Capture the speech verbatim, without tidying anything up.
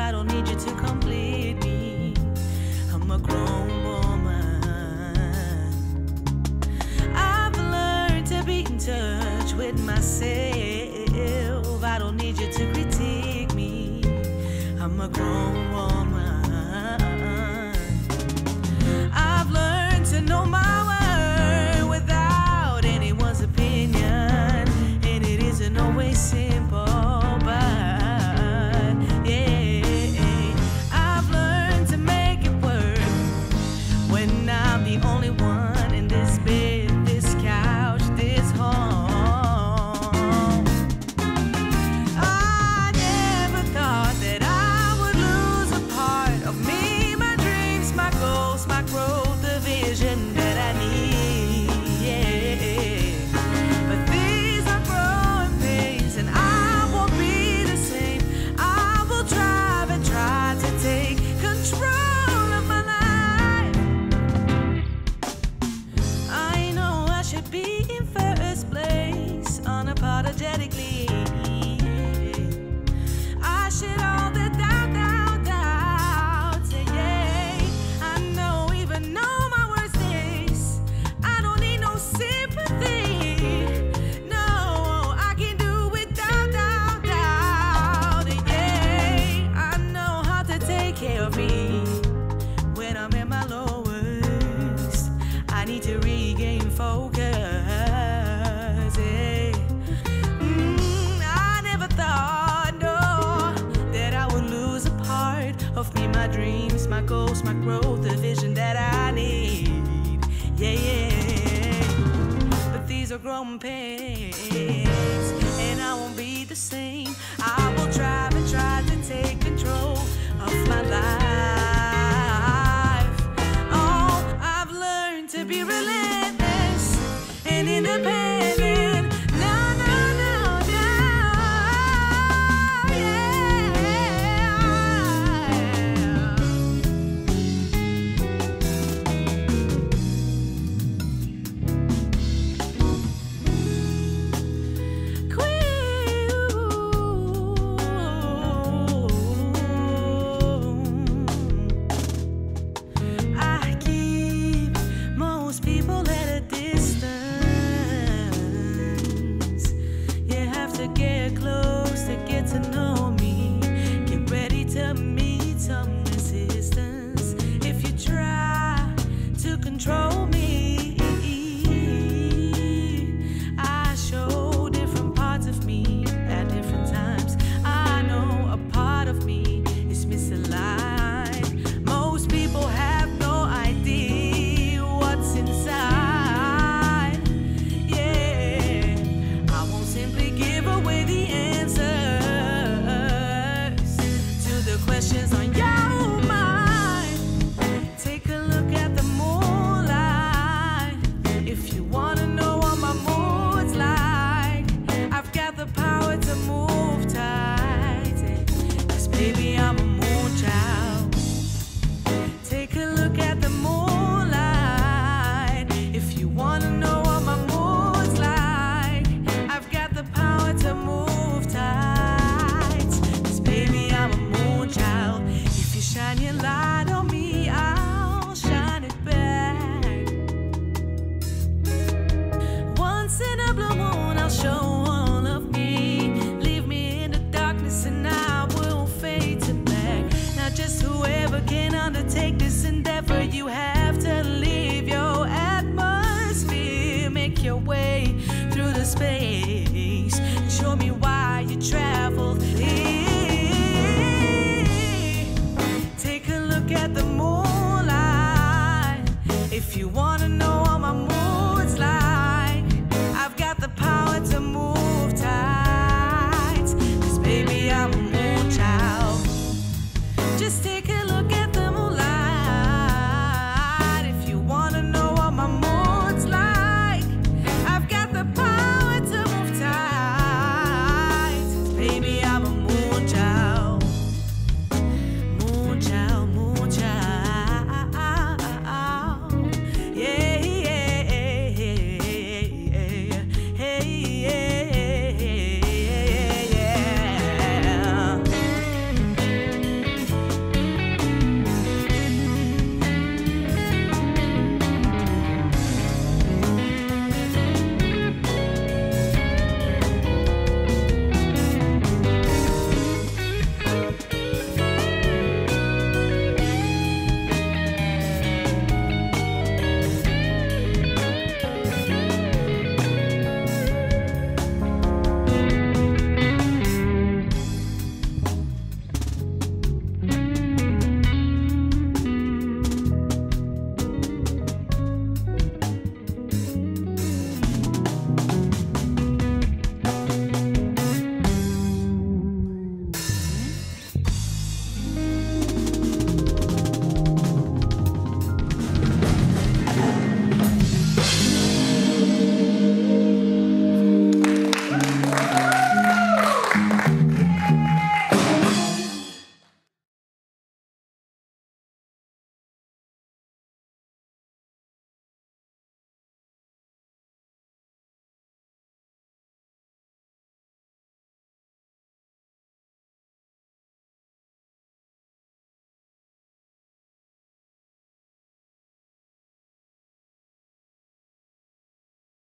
I don't need you to complete me. I'm a grown woman. I've learned to be in touch with myself. I don't need you to critique me. I'm a grown woman. I've learned to know my word without anyone's opinion, and it isn't always simple. My goals, my growth, the vision that I need. Yeah, yeah. But these are growing pains.